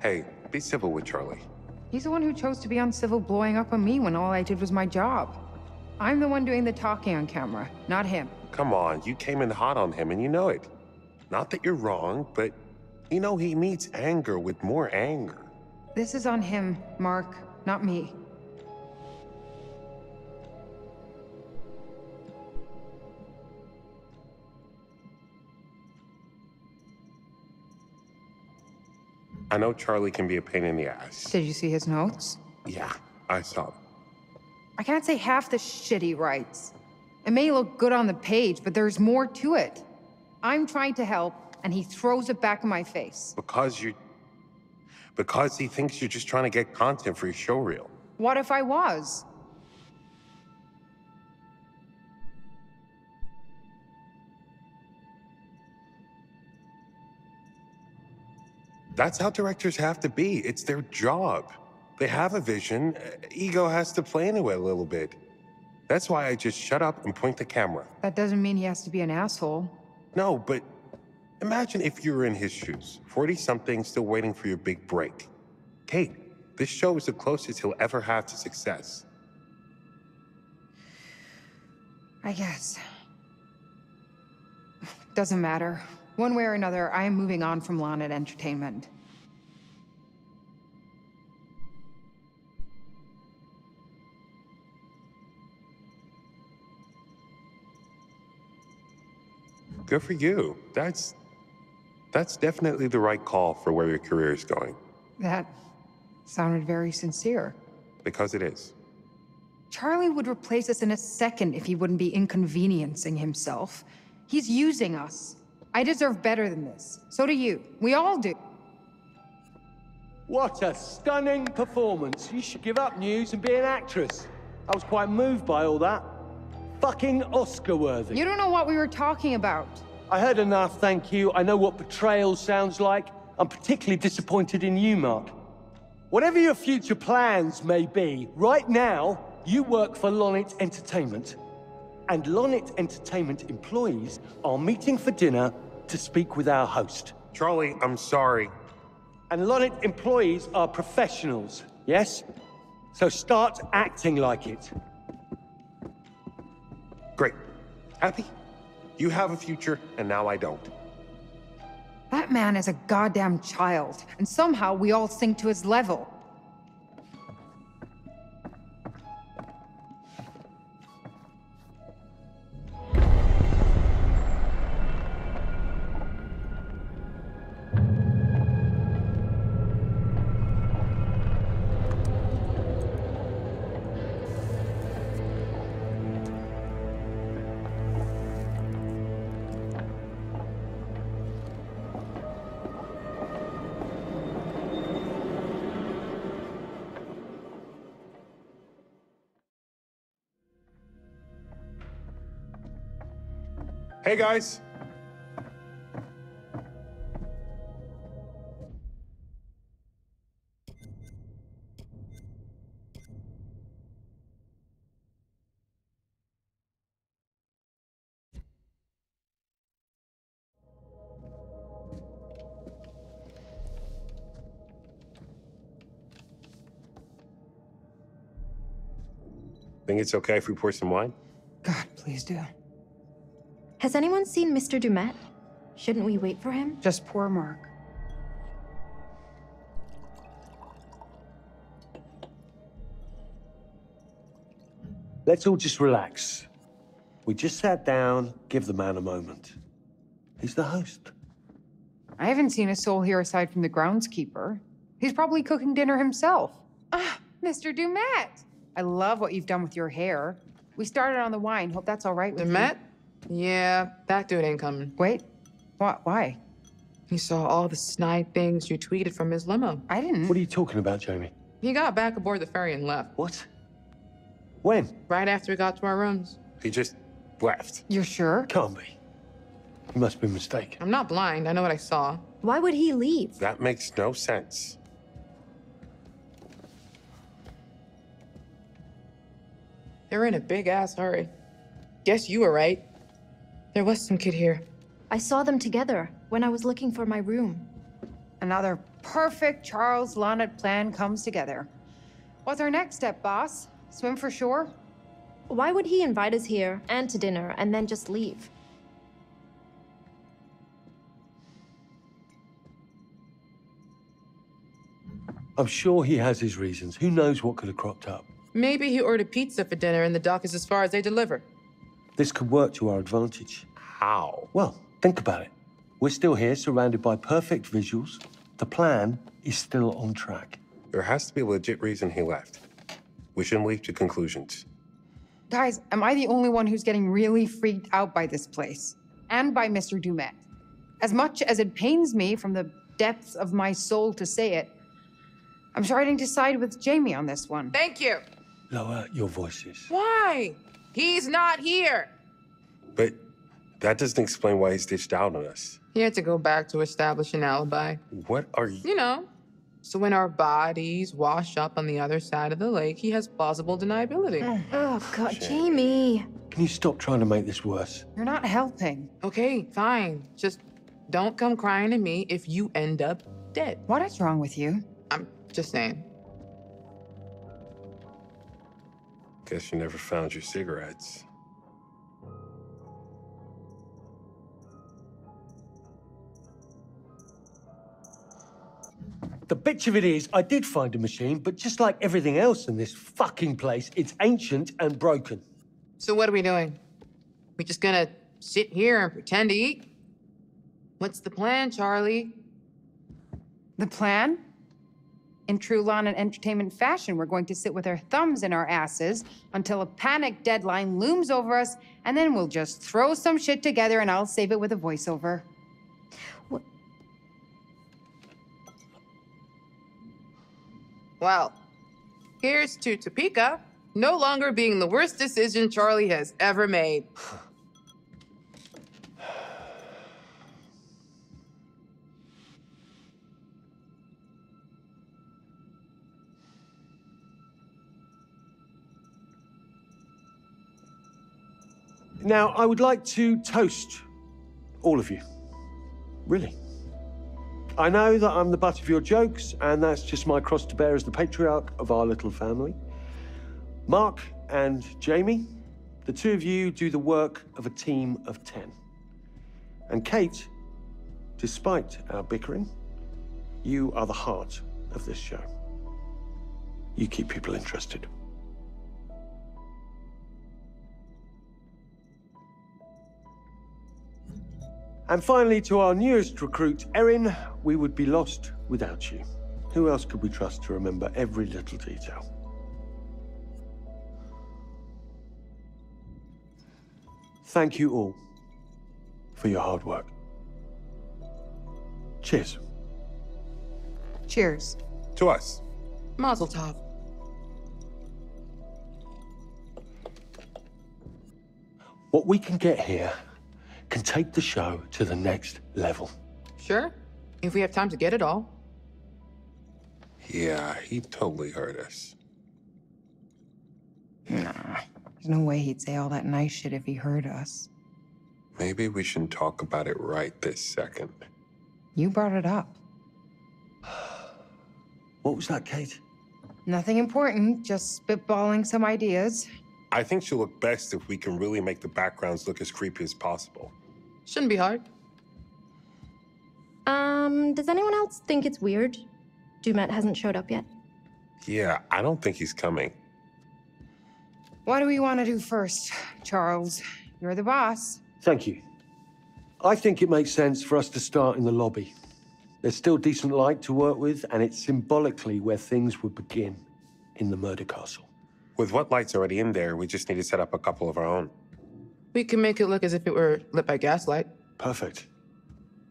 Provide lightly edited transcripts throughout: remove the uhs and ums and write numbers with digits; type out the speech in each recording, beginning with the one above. Hey, be civil with Charlie. He's the one who chose to be uncivil, blowing up on me when all I did was my job. I'm the one doing the talking on camera, not him. Come on, you came in hot on him and you know it. Not that you're wrong, but you know he meets anger with more anger. This is on him, Mark, not me. I know Charlie can be a pain in the ass. Did you see his notes? Yeah, I saw them. I can't say half the shit he writes. It may look good on the page, but there's more to it. I'm trying to help, and he throws it back in my face. Because he thinks you're just trying to get content for your show reel. What if I was? That's how directors have to be. It's their job. They have a vision. Ego has to play into it a little bit. That's why I just shut up and point the camera. That doesn't mean he has to be an asshole. No, but imagine if you were in his shoes, 40-something, still waiting for your big break. Kate, this show is the closest he'll ever have to success. I guess. Doesn't matter. One way or another, I am moving on from Lonnit Entertainment. Good for you. That's definitely the right call for where your career is going. That sounded very sincere. Because it is. Charlie would replace us in a second if he wouldn't be inconveniencing himself. He's using us. I deserve better than this. So do you. We all do. What a stunning performance. You should give up news and be an actress. I was quite moved by all that. Fucking Oscar-worthy. You don't know what we were talking about. I heard enough, thank you. I know what betrayal sounds like. I'm particularly disappointed in you, Mark. Whatever your future plans may be, right now, you work for Lonnit Entertainment. And Lonnit Entertainment employees are meeting for dinner to speak with our host. Charlie, I'm sorry. And Lonnit employees are professionals, yes? So start acting like it. Great. Happy? You have a future, and now I don't. That man is a goddamn child, and somehow we all sink to his level. Hey guys. Think it's okay if we pour some wine? God, please do. Has anyone seen Mr. Dumet? Shouldn't we wait for him? Just poor Mark. Let's all just relax. We just sat down, give the man a moment. He's the host. I haven't seen a soul here aside from the groundskeeper. He's probably cooking dinner himself. Ah, Mr. Dumet! I love what you've done with your hair. We started on the wine. Hope that's all right with Dumet? You. Yeah, that dude ain't coming. Wait, what? Why? He saw all the snide things you tweeted from his limo. I didn't. What are you talking about, Jamie? He got back aboard the ferry and left. What? When? Right after we got to our rooms. He just left. You're sure? Can't be. You must be mistaken. I'm not blind. I know what I saw. Why would he leave? That makes no sense. They're in a big-ass hurry. Guess you were right. There was some kid here. I saw them together when I was looking for my room. Another perfect Charles Lonnit plan comes together. What's our next step, boss? Swim for shore? Why would he invite us here and to dinner and then just leave? I'm sure he has his reasons. Who knows what could have cropped up? Maybe he ordered pizza for dinner and the dock is as far as they deliver. This could work to our advantage. How? Well, think about it. We're still here, surrounded by perfect visuals. The plan is still on track. There has to be a legit reason he left. We shouldn't leap to conclusions. Guys, am I the only one who's getting really freaked out by this place? And by Mr. Dumet? As much as it pains me from the depths of my soul to say it, I'm starting to side with Jamie on this one. Thank you. Lower your voices. Why? He's not here. But that doesn't explain why he's ditched out on us. He had to go back to establish an alibi. What are you? You know, so when our bodies wash up on the other side of the lake, he has plausible deniability. Oh, God, Jamie. Can you stop trying to make this worse? You're not helping. Okay, fine. Just don't come crying to me if you end up dead. What is wrong with you? I'm just saying. Guess you never found your cigarettes. The bitch of it is, I did find a machine, but just like everything else in this fucking place, it's ancient and broken. So what are we doing? We just gonna sit here and pretend to eat? What's the plan, Charlie? The plan? In true Lana Entertainment fashion, we're going to sit with our thumbs in our asses until a panic deadline looms over us, and then we'll just throw some shit together and I'll save it with a voiceover. What? Well, here's to Topeka no longer being the worst decision Charlie has ever made. Now, I would like to toast all of you, really. I know that I'm the butt of your jokes, and that's just my cross to bear as the patriarch of our little family. Mark and Jamie, the two of you do the work of a team of 10. And Kate, despite our bickering, you are the heart of this show. You keep people interested. And finally, to our newest recruit, Erin, we would be lost without you. Who else could we trust to remember every little detail? Thank you all for your hard work. Cheers. Cheers. To us. Mazel tov. What we can get here can take the show to the next level. Sure, if we have time to get it all. Yeah, he totally heard us. Nah, there's no way he'd say all that nice shit if he heard us. Maybe we shouldn't talk about it right this second. You brought it up. What was that, Kate? Nothing important, just spitballing some ideas. I think she'll look best if we can really make the backgrounds look as creepy as possible. Shouldn't be hard. Does anyone else think it's weird Dumet hasn't showed up yet? Yeah, I don't think he's coming. What do we want to do first, Charles? You're the boss. Thank you. I think it makes sense for us to start in the lobby. There's still decent light to work with, and it's symbolically where things would begin, in the murder castle. With what lights already in there, we just need to set up a couple of our own. We can make it look as if it were lit by gaslight. Perfect.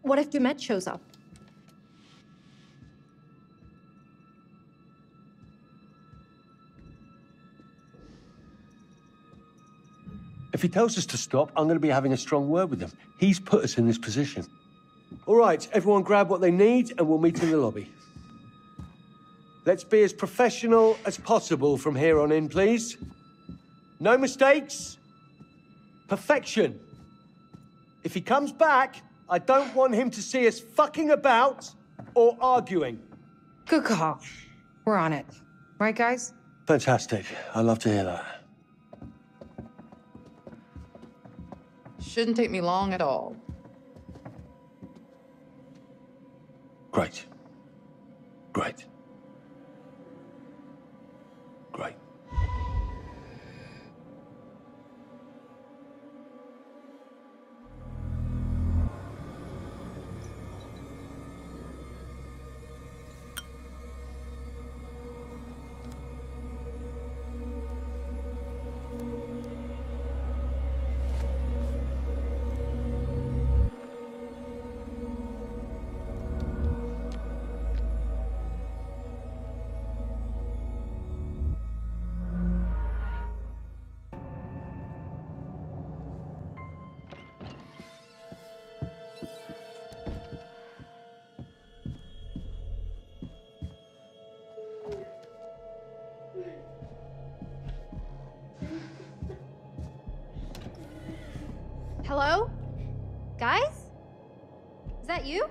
What if Dumet shows up? If he tells us to stop, I'm going to be having a strong word with him. He's put us in this position. All right, everyone grab what they need and we'll meet in the lobby. Let's be as professional as possible from here on in, please. No mistakes. Perfection. If he comes back, I don't want him to see us fucking about or arguing. Good call. We're on it. Right, guys? Fantastic. I love to hear that. Shouldn't take me long at all. Great. Great. Great. Hello? Guys? Is that you?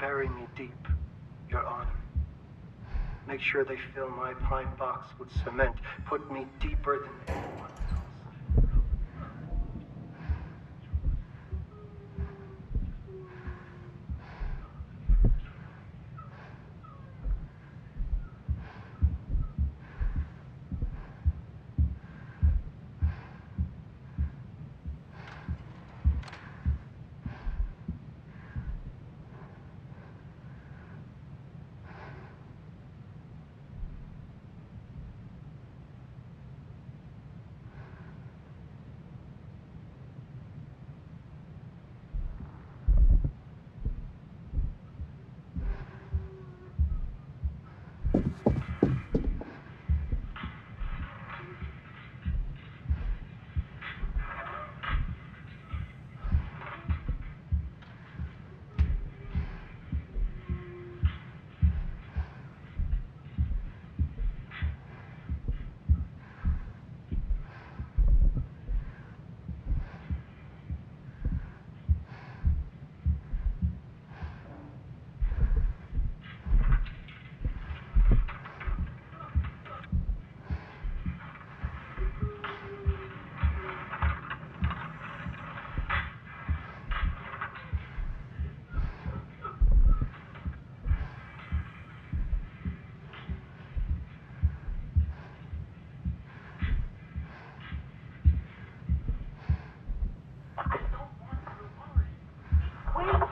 Bury me deep, Your Honor. Make sure they fill my pine box with cement. Put me deeper than anyone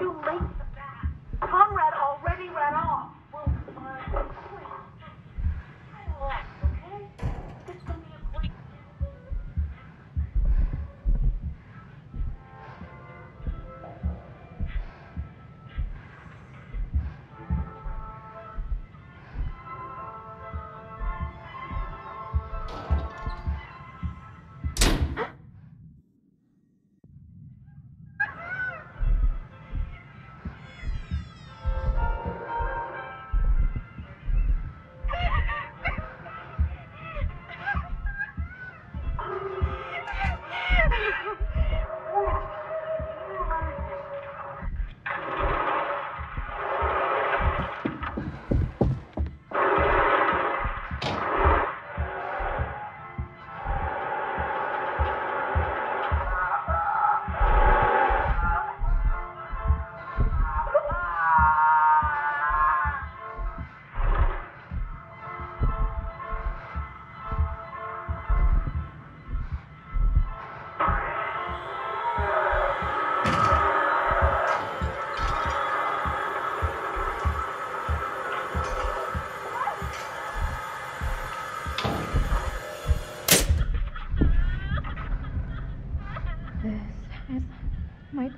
too late for that. Conrad already ran off. Well, relax, okay? This will be a great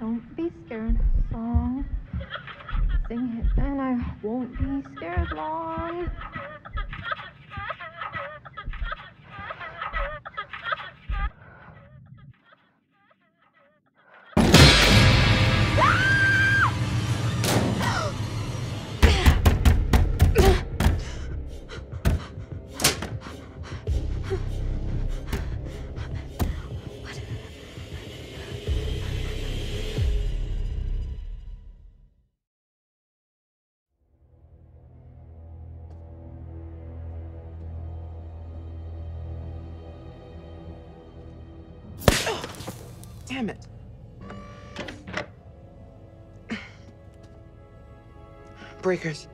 Don't Be Scared song. Sing it and I won't be scared long. Damn it. Breakers.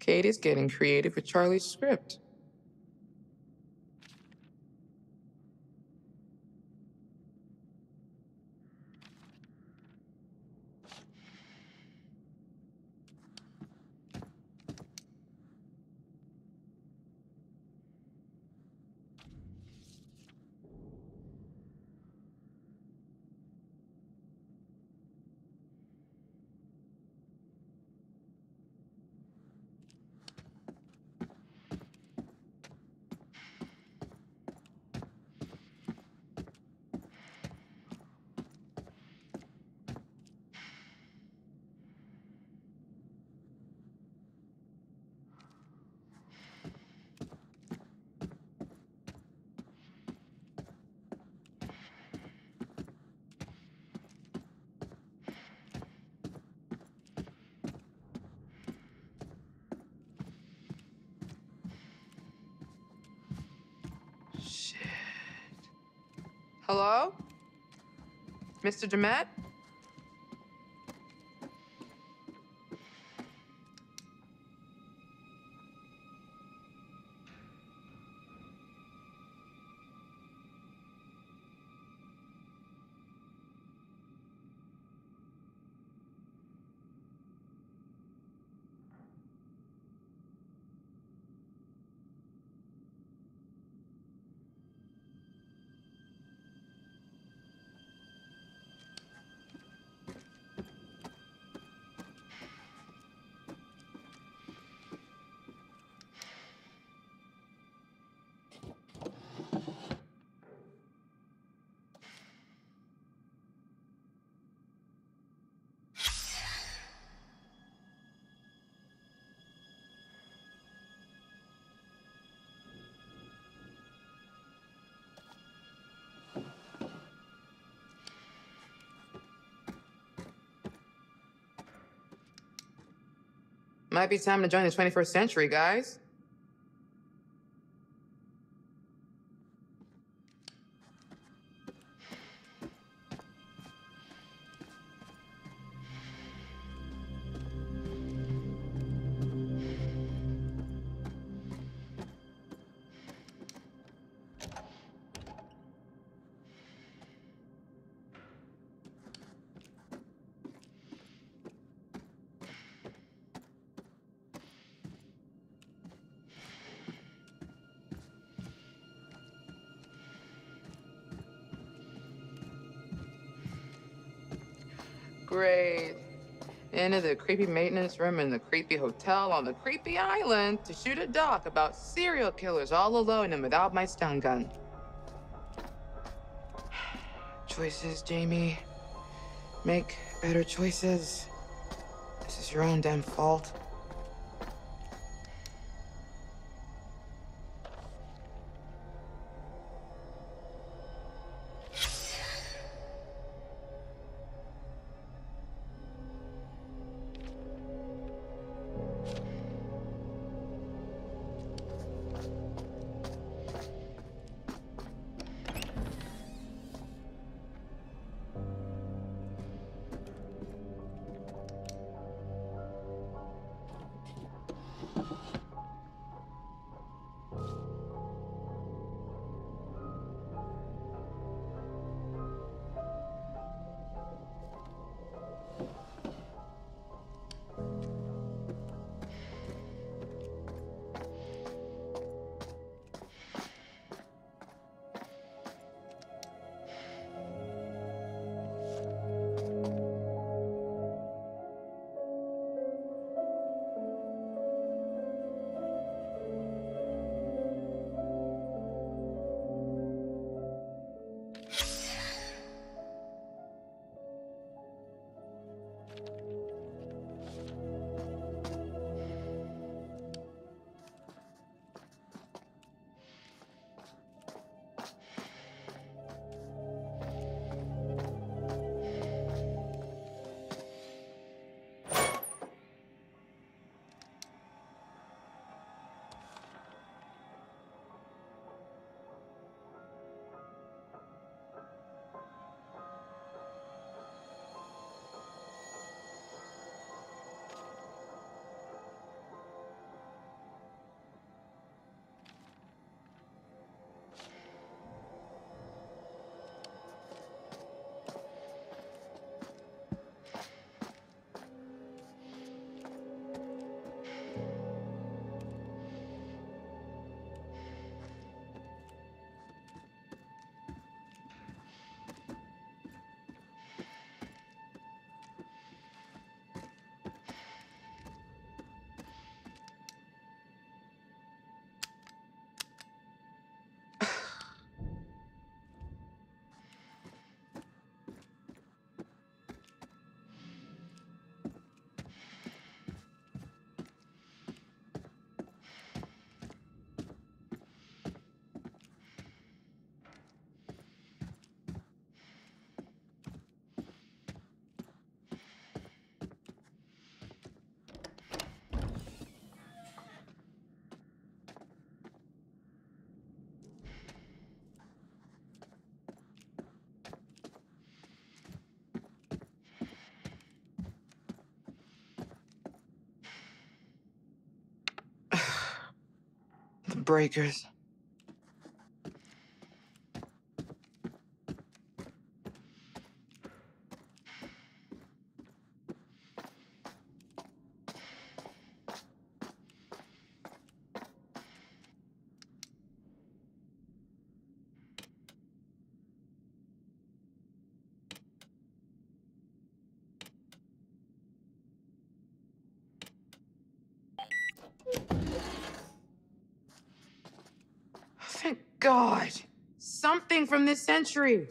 Kate is getting creative with Charlie's script. Hello? Mr. Demet? Might be time to join the 21st century, guys. Great. Into the creepy maintenance room in the creepy hotel on the creepy island to shoot a doc about serial killers all alone and without my stun gun. Choices, Jamie. Make better choices. This is your own damn fault. Breakers. God, something from this century.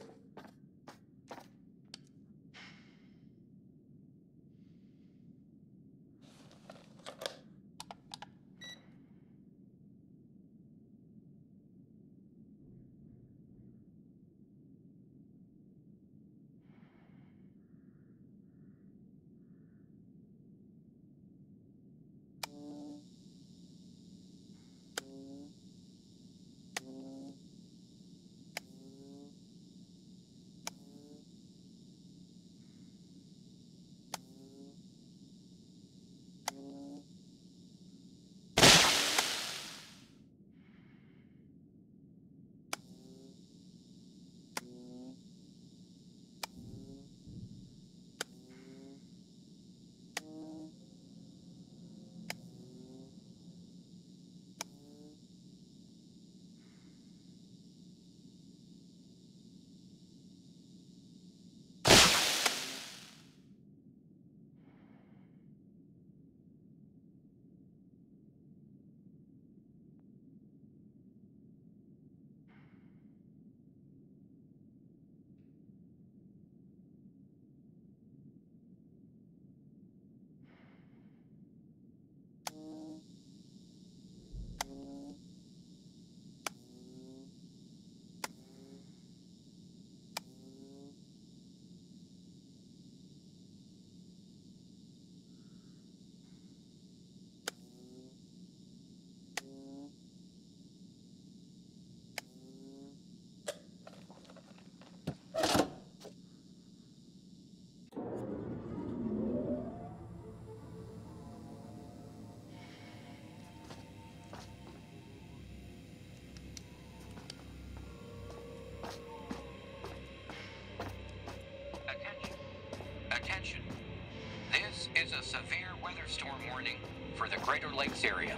for the Greater Lakes area.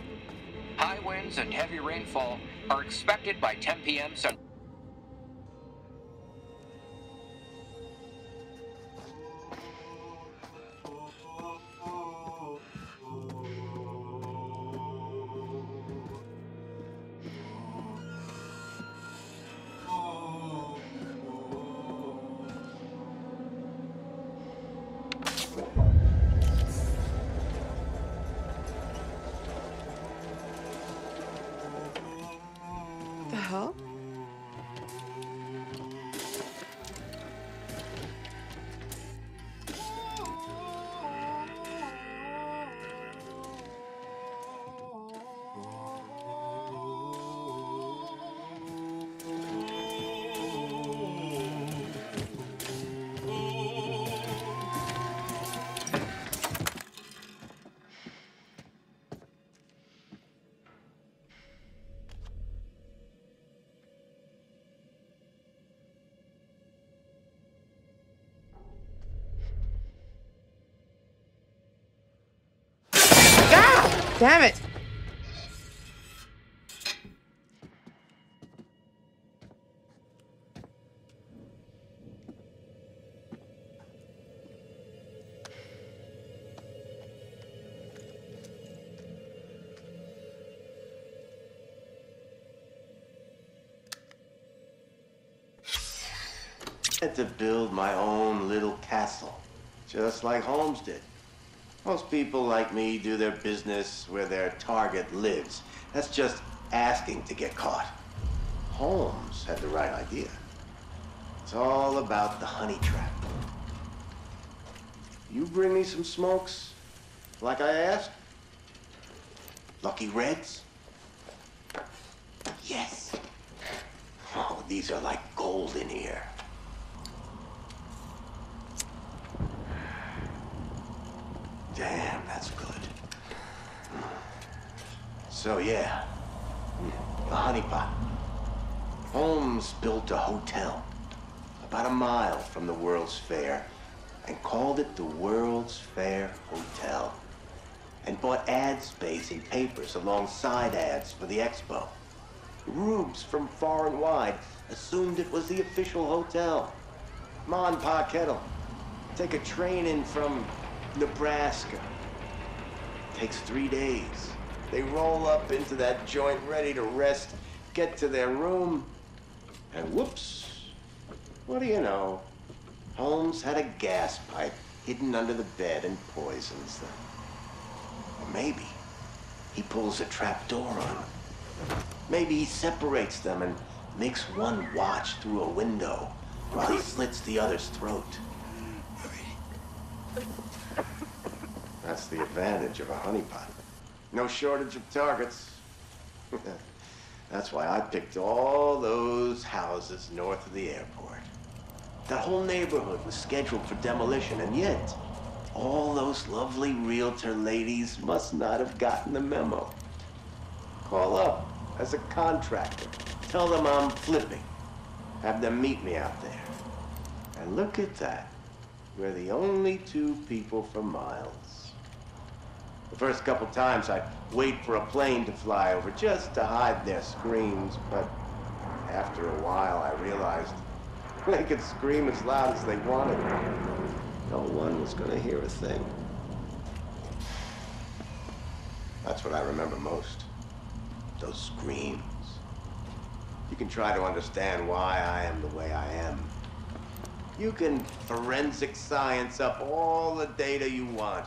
High winds and heavy rainfall are expected by 10 p.m. Central. Damn it! I had to build my own little castle, just like Holmes did. Most people like me do their business where their target lives. That's just asking to get caught. Holmes had the right idea. It's all about the honey trap. You bring me some smokes, like I asked? Lucky Reds? Yes. Oh, these are like gold in here. Damn, that's good. So yeah, the honeypot. Holmes built a hotel about a mile from the World's Fair and called it the World's Fair Hotel and bought ad space in papers alongside ads for the expo. Rubes from far and wide assumed it was the official hotel. Ma and Pa Kettle, take a train in from Nebraska. Takes 3 days. They roll up into that joint ready to rest, get to their room, and whoops, what do you know? Holmes had a gas pipe hidden under the bed and poisons them. Or maybe he pulls a trap door on them. Maybe he separates them and makes one watch through a window while he slits the other's throat. That's the advantage of a honeypot. No shortage of targets. That's why I picked all those houses north of the airport. That whole neighborhood was scheduled for demolition, and yet all those lovely realtor ladies must not have gotten the memo. Call up as a contractor. Tell them I'm flipping. Have them meet me out there. And look at that. We're the only two people for miles. The first couple times I'd wait for a plane to fly over just to hide their screams, but after a while I realized they could scream as loud as they wanted. No one was gonna hear a thing. That's what I remember most, those screams. You can try to understand why I am the way I am. You can forensic science up all the data you want.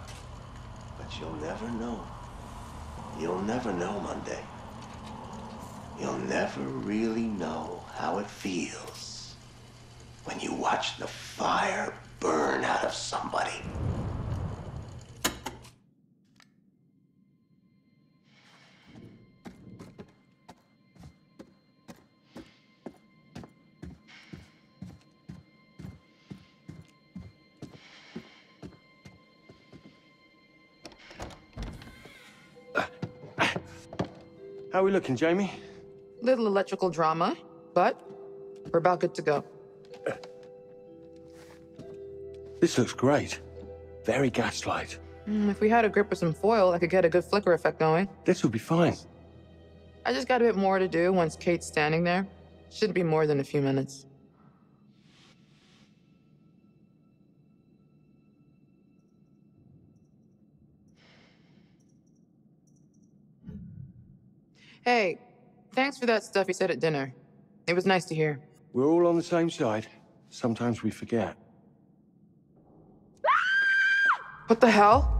But you'll never know. You'll never know, Monday. You'll never really know how it feels when you watch the fire burn out of somebody. How are we looking, Jamie? Little electrical drama, but we're about good to go. This looks great. Very gaslight. If we had a grip with some foil, I could get a good flicker effect going. This would be fine. I just got a bit more to do once Kate's standing there. Shouldn't be more than a few minutes. Hey, thanks for that stuff you said at dinner. It was nice to hear. We're all on the same side. Sometimes we forget. What the hell?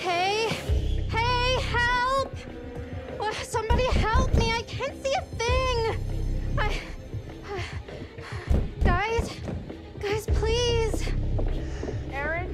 Hey? Hey, help! Somebody help me! I can't see a thing! Guys, please! Aaron?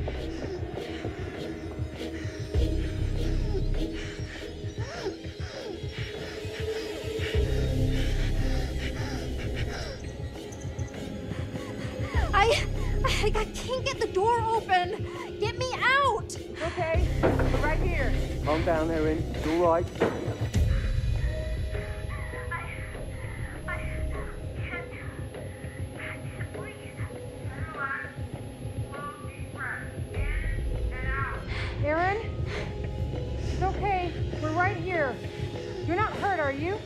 I can't get the door open. Get me out. Okay, we're right here. Calm down, Erin. It's all right. I can't breathe. Erin? It's okay. We're right here. You're not hurt, are you?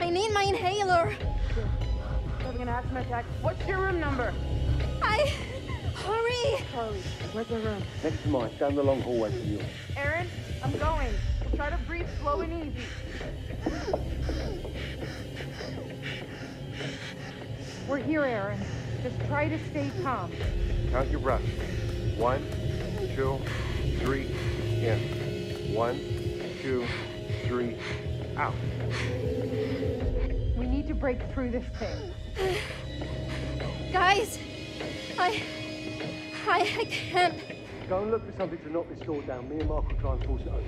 I need my inhaler. We're having an asthma attack. What's your room number? Hurry. Where's the room? Next to mine. Down the long hallway to you. Aaron, I'm going. Try to breathe slow and easy. We're here, Aaron. Just try to stay calm. Count your breath. 1, 2, 3, in. 1, 2, 3. Out. We need to break through this thing. Guys, I can't. Go and look for something to knock this door down. Me and Mark will try and force it open.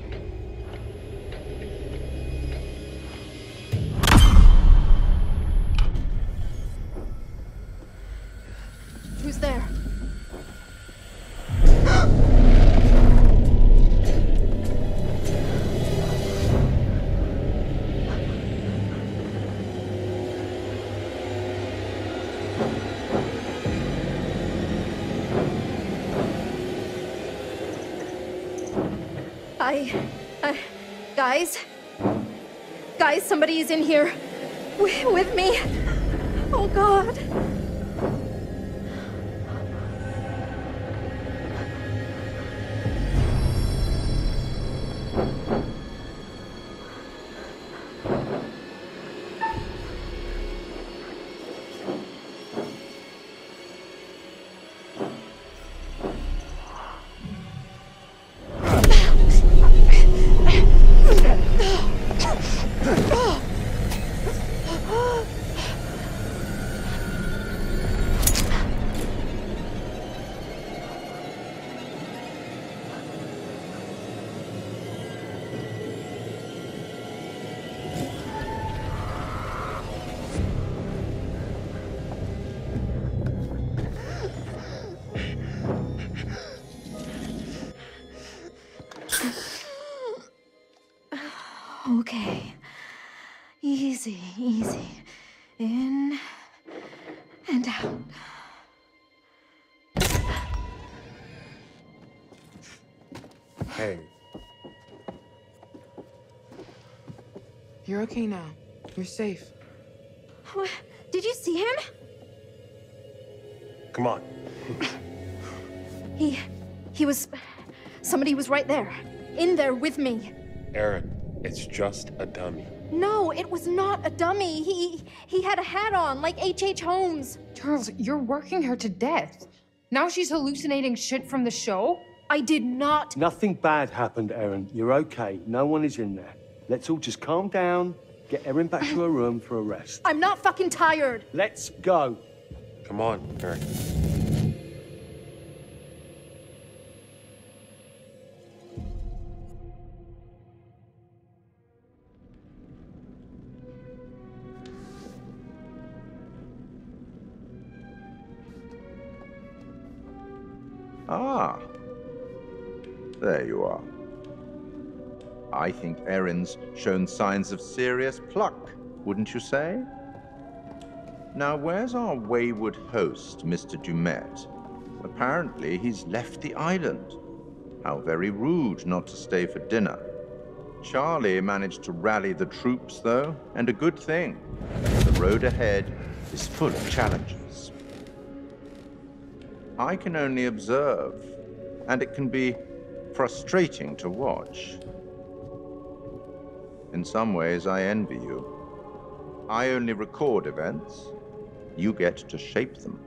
Who's there? Guys, somebody is in here with me. Oh, God. Okay, easy, in and out. Hey. You're okay now, you're safe. What? Did you see him? Come on. He was, somebody was right there, in there with me. Aaron. It's just a dummy. No, it was not a dummy. He had a hat on, like H.H. Holmes. Charles, you're working her to death. Now she's hallucinating shit from the show? I did not. Nothing bad happened, Erin. You're okay. No one is in there. Let's all just calm down, get Erin back to her room for a rest. I'm not fucking tired. Let's go. Come on, Erin. Ah. There you are. I think Erin's shown signs of serious pluck, wouldn't you say? Now, where's our wayward host, Mr. Dumet? Apparently, he's left the island. How very rude not to stay for dinner. Charlie managed to rally the troops, though, and a good thing. The road ahead is full of challenges. I can only observe, and it can be frustrating to watch. In some ways, I envy you. I only record events. You get to shape them.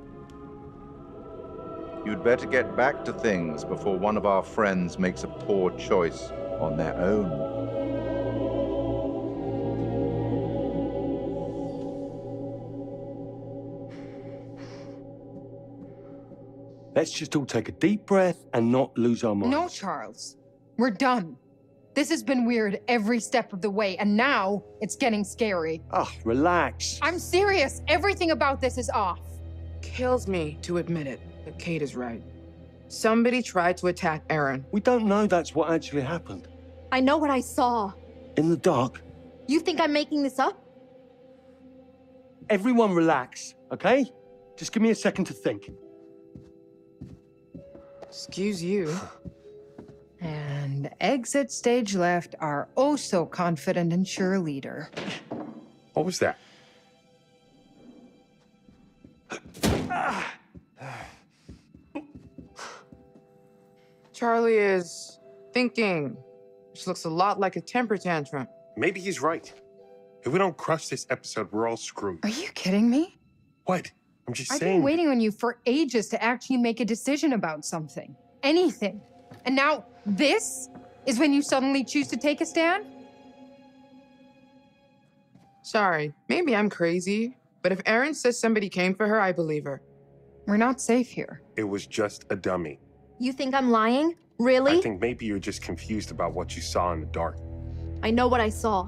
You'd better get back to things before one of our friends makes a poor choice on their own. Let's just all take a deep breath and not lose our minds. No, Charles. We're done. This has been weird every step of the way, and now it's getting scary. Oh, relax. I'm serious. Everything about this is off. Kills me to admit it, but Kate is right. Somebody tried to attack Erin. We don't know that's what actually happened. I know what I saw. In the dark. You think I'm making this up? Everyone relax, okay? Just give me a second to think. Excuse you. And exit stage left, our oh-so-confident and sure leader. What was that? Charlie is thinking, which looks a lot like a temper tantrum. Maybe he's right. If we don't crush this episode, we're all screwed. Are you kidding me? What? I'm just saying. I've been waiting on you for ages to actually make a decision about something. Anything. And now, this is when you suddenly choose to take a stand? Sorry, maybe I'm crazy, but if Erin says somebody came for her, I believe her. We're not safe here. It was just a dummy. You think I'm lying? Really? I think maybe you're just confused about what you saw in the dark. I know what I saw.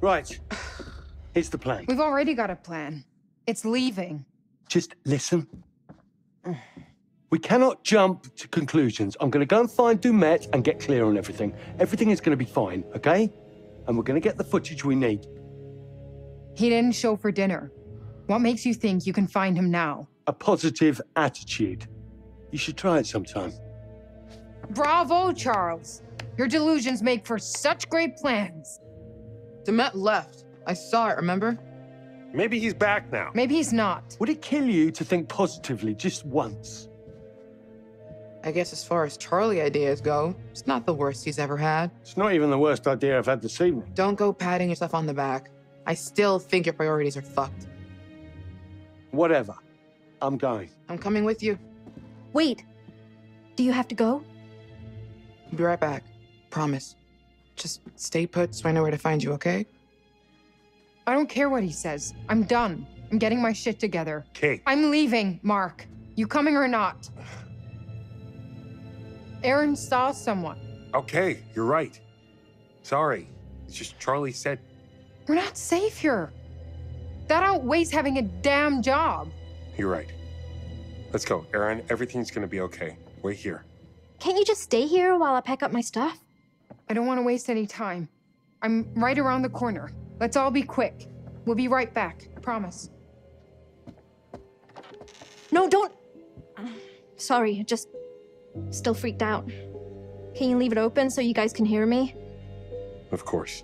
Right. Here's the plan. We've already got a plan. It's leaving. Just listen. We cannot jump to conclusions. I'm going to go and find Dumet and get clear on everything. Everything is going to be fine, okay? And we're going to get the footage we need. He didn't show for dinner. What makes you think you can find him now? A positive attitude. You should try it sometime. Bravo, Charles. Your delusions make for such great plans. Dumet left. I saw it, remember? Maybe he's back now. Maybe he's not. Would it kill you to think positively just once? I guess as far as Charlie ideas go, it's not the worst he's ever had. It's not even the worst idea I've had this evening. Don't go patting yourself on the back. I still think your priorities are fucked. Whatever. I'm going. I'm coming with you. Wait. Do you have to go? I'll be right back. Promise. Just stay put so I know where to find you, okay? I don't care what he says. I'm done. I'm getting my shit together. Kate. I'm leaving, Mark. You coming or not? Erin saw someone. Okay, you're right. Sorry. It's just Charlie said... We're not safe here. That outweighs having a damn job. You're right. Let's go, Erin. Everything's gonna be okay. We're here. Can't you just stay here while I pack up my stuff? I don't want to waste any time. I'm right around the corner. Let's all be quick. We'll be right back. Promise. No, don't... Sorry, just... Still freaked out. Can you leave it open so you guys can hear me? Of course.